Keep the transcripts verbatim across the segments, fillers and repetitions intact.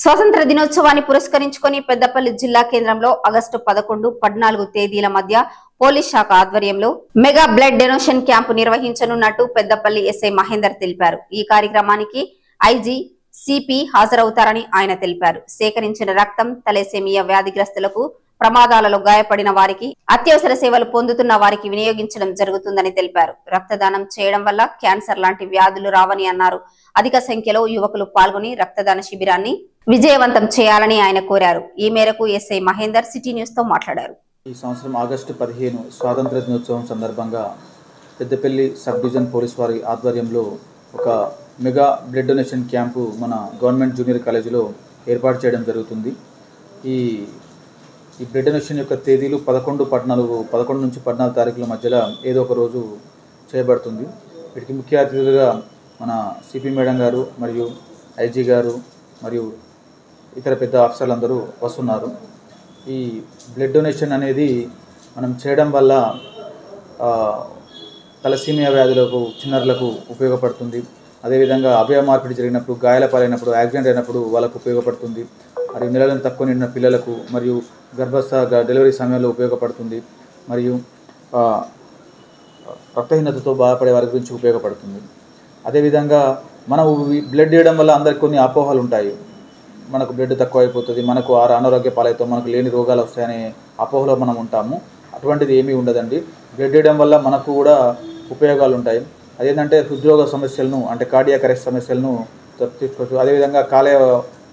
స్వతంత్ర దినోత్సవాన్ని పురస్కరించుకొని పెద్దపల్లి జిల్లా కేంద్రంలో ఆగస్టు పదకొండు పద్నాలుగు తేదీల మధ్య పోలీస్ శాఖ ఆధ్వర్యంలో మెగా బ్లడ్ డొనేషన్ క్యాంపు నిర్వహించనున్నట్టు పెద్దపల్లి ఎస్ఐ మహేందర్ తెలిపారు। ఈ కార్యక్రమానికి ఐజీ సిపి హాజరవుతారని ఆయన తెలిపారు। సేకరించిన రక్తం తలసేమియా వ్యాధిగ్రస్తులకు ప్రమాదాలలో గాయపడిన వారికి అత్యవసర సేవలు పొందుతున్న వారికి వినియోగించడం జరుగుతుందని తెలిపారు। రక్తదానం చేయడం వల్ల క్యాన్సర్ లాంటి వ్యాధులు రావని అన్నారు। అధిక సంఖ్యలో యువకులు పాల్గొని రక్తదాన శిబిరాన్ని విజయవంతం చేయాలని ఆయన కోరారు। ఈ మేరకు ఎస్ఐ మహేందర్ సిటీ న్యూస్ తో మాట్లాడారు। ఈ సంవత్సరం ఆగస్టు పదిహేను స్వాతంత్ర దినోత్సవం సందర్భంగా పెద్దపల్లి సబ్ డివిజన్ పోలీస్ వారి ఆధ్వర్యంలో ఒక మెగా బ్లడ్ డొనేషన్ క్యాంపు మన గవర్నమెంట్ జూనియర్ కాలేజీలో ఏర్పాటు చేయడం జరుగుతుంది। ఈ ఈ బ్లడ్ డొనేషన్ యొక్క తేదీలు పదకొండు పద్నాలుగు పదకొండు నుంచి పద్నాలుగు తారీఖుల మధ్యలో ఏదో ఒక రోజు చేయబడుతుంది। వీటికి ముఖ్య అతిథులుగా మన సిపి మేడం గారు మరియు ఐజీ గారు మరియు ఇతర పెద్ద ఆఫీసర్లందరూ వస్తున్నారు। ఈ బ్లడ్ డొనేషన్ అనేది మనం చేయడం వల్ల తలసీమియా వ్యాధులకు చిన్నారులకు ఉపయోగపడుతుంది। అదేవిధంగా అవయవ మార్పిడి జరిగినప్పుడు, గాయాల పాలైనప్పుడు, యాక్సిడెంట్ అయినప్పుడు వాళ్ళకు ఉపయోగపడుతుంది। మరియు నెలలను తక్కువ నిండిన పిల్లలకు మరియు గర్భస్థ డెలివరీ సమయంలో ఉపయోగపడుతుంది। మరియు రక్తహీనతతో బాధపడే వారి గురించి ఉపయోగపడుతుంది। అదేవిధంగా మనం బ్లడ్ ఇవ్వడం వల్ల అందరికి కొన్ని అపోహలు ఉంటాయి। మనకు బ్లడ్ తక్కువ అయిపోతుంది, మనకు ఆరు అనారోగ్య పాలవుతాం, మనకు లేని రోగాలు వస్తాయనే అపోహలో మనం ఉంటాము। అటువంటిది ఏమీ ఉండదండి। బ్లడ్ ఇవ్వడం వల్ల మనకు కూడా ఉపయోగాలు ఉంటాయి। అదేంటంటే హృద్రోగ సమస్యలను అంటే కార్డియాక్ అరెస్ట్ సమస్యలను తప్పించుకోవచ్చు। అదేవిధంగా కాలేయ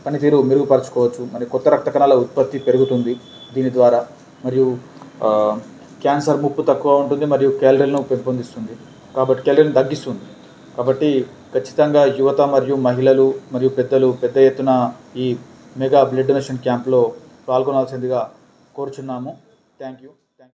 పనితీరు మెరుగుపరచుకోవచ్చు। మరి కొత్త రక్త కణాల ఉత్పత్తి పెరుగుతుంది దీని ద్వారా। మరియు క్యాన్సర్ ముప్పు తక్కువ ఉంటుంది మరియు క్యాలరీలను పెంపొందిస్తుంది, కాబట్టి క్యాలరీని తగ్గిస్తుంది। కాబట్టి ఖచ్చితంగా యువత మరియు మహిళలు మరియు పెద్దలు పెద్ద ఎత్తున ఈ మెగా బ్లడ్ డొనేషన్ క్యాంప్లో పాల్గొనాల్సిందిగా కోరుచున్నాము। Thank you.